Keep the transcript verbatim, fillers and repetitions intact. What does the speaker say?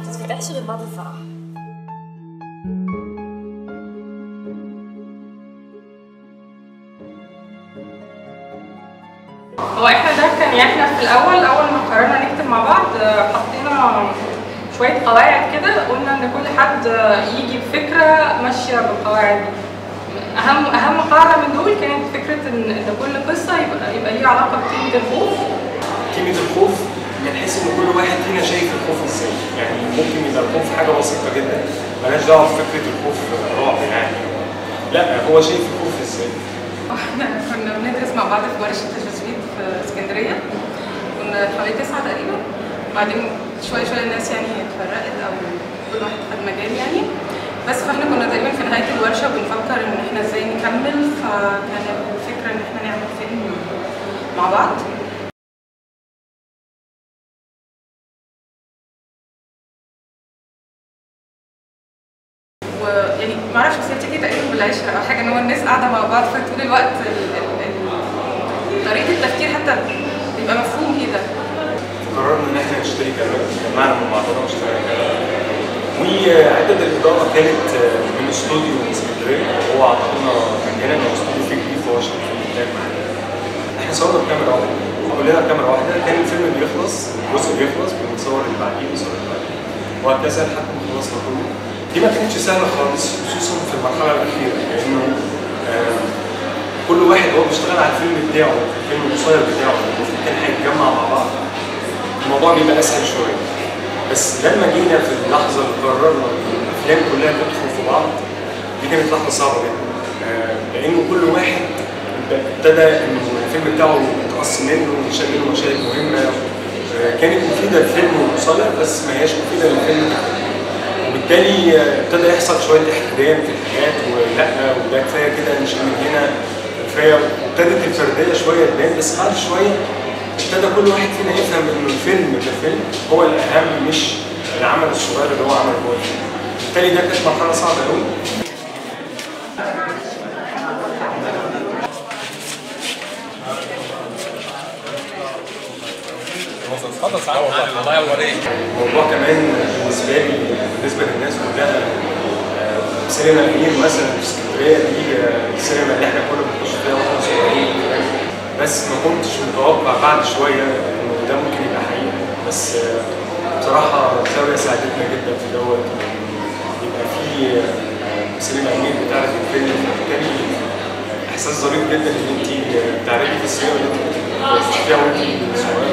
متفتحش غير بعض الفرح. هو احنا ده كان يعني احنا في الاول اول ما قررنا نكتب مع بعض حطينا شويه قواعد كده، قلنا ان كل حد يجي بفكره ماشيه بالقواعد دي. اهم اهم قاعده من دول كانت فكره ان ده كل قصه يبقى يبقى ليها علاقه بكلمه الخوف. كلمه الخوف بنحس ان كل واحد فينا شايف الخوف ازاي، يعني ممكن يبقى الخوف حاجه بسيطه جدا مالهاش دعوه بفكره الخوف رعب يعني، لا هو شايف الخوف ازاي. احنا كنا بندرس مع بعض في ورشه التجويد في اسكندريه، كنا حوالي تسعه تقريبا، بعدين شويه شويه الناس يعني اتفرقت او كل واحد خد مجال يعني، بس فاحنا كنا تقريبا في نهايه الورشه بنفكر ان احنا ازاي نكمل، فكان الفكره ان احنا نعمل فيلم مع بعض. ويعني معرفش بس هي تقريبا بالعشره او حاجه، ان هو الناس قاعده مع بعض فطول الوقت طريقه التفكير حتى بيبقى مفهوم كده. قررنا ان احنا نشتري كاميرا، جمعنا من بعضنا ونشتري كاميرا، وعدد الاضاءه كانت من استوديو من اسكندريه هو عطانا مجانا، هو استوديو فيه كبير فهو شغال في المكان معانا. احنا صورنا بكاميرا واحده وكلنا بكاميرا واحده، كان الفيلم بيخلص الجزء بيخلص بنصور اللي بعديه بنصور اللي بعديه وهكذا لحد ما خلصنا كله. دي ما كانتش سهله خالص خصوصا في المرحله الاخيره، لانه يعني آه كل واحد هو بيشتغل على الفيلم بتاعه الفيلم القصير بتاعه، المفروض كان هيتجمع مع بعض الموضوع بيبقى اسهل شويه. بس لما جينا في اللحظه اللي قررنا الافلام كلها تدخل في بعض دي كانت لحظه صعبه جدا، لانه كل واحد ابتدى انه الفيلم بتاعه يتقص منه ويشيل منه مشاهد مهمه كانت مفيده للفيلم القصير بس ما هياش مفيده للفيلم الكبير، وبالتالي ابتدى يحصل شويه احتدام في الحاجات ولا وده كفايه كده مش من هنا كفايه، وابتدت الفرديه شويه تبان. بس بعد شويه ابتدى كل واحد فينا يفهم ان الفيلم كفيلم هو الاهم مش العمل الصغير اللي هو عمله جوه الفيلم، بالتالي ده كانت مرحله صعبه قوي. الموضوع كمان بالنسبه لي بالنسبه للناس كلها سينما امير مثلا في اسكندريه دي السينما اللي احنا كنا بنخش فيها واحنا صغيرين، بس ما كنتش متوقع بعد شويه انه ده ممكن يبقى حقيقي. بس بصراحه الزاويه ساعدتنا جدا في دوت يبقى في سينما امير بتعرض الفيلم، فبالتالي احساس ظريف جدا ان انت بتعرضي في السينما اللي انت كنت بتشوفيها وانت صغيره.